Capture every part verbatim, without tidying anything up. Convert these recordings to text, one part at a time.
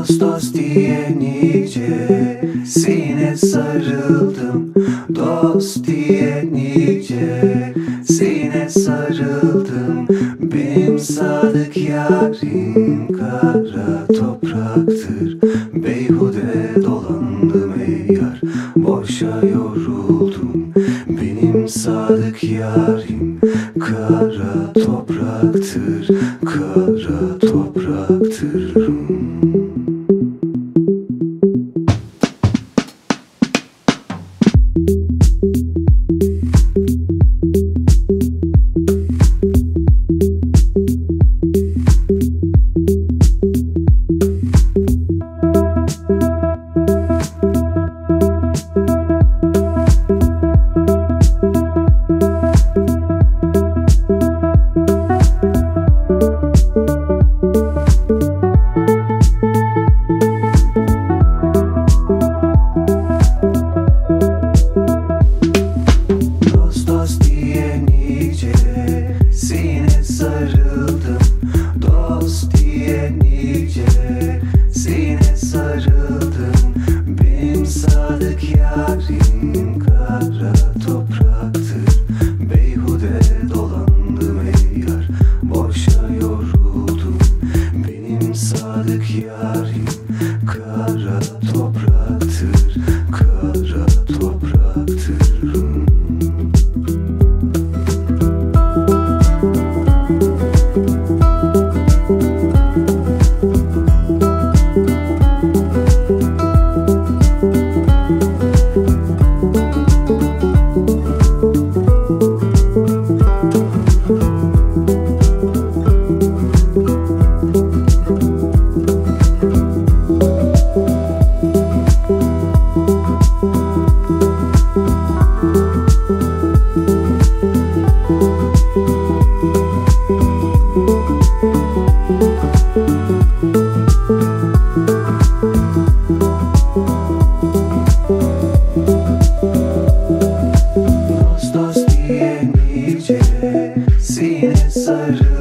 dost dost diye nice sine sarıldım, dost diye nice sine sarıldım. Benim sadık yarim kara topraktır. Beyhude dolandım ey yar, boşa yoruldum. Benim sadık yarim kara topraktır, kara topraktır. Yarim kara topraktır,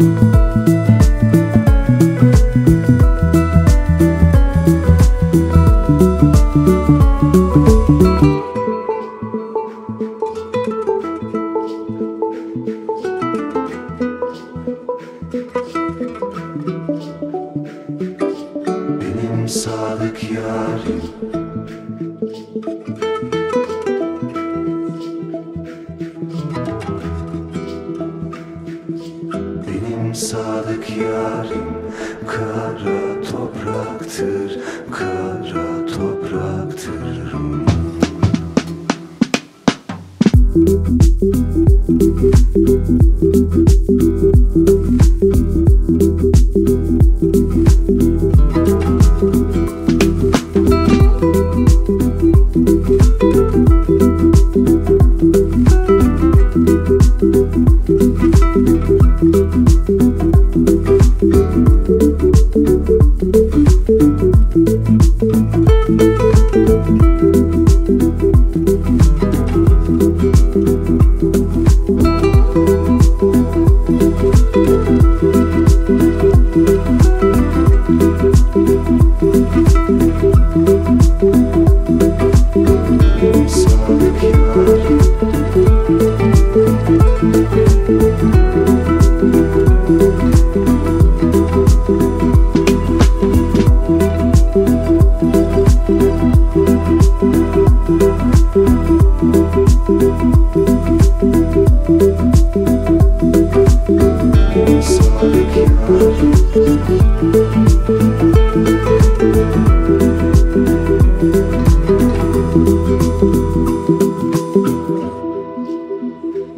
kara topraktır. Sadık yarim, benim sadık yarim kara topraktır, kara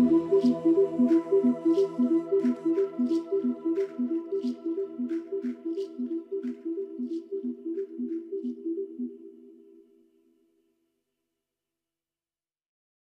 topraktır.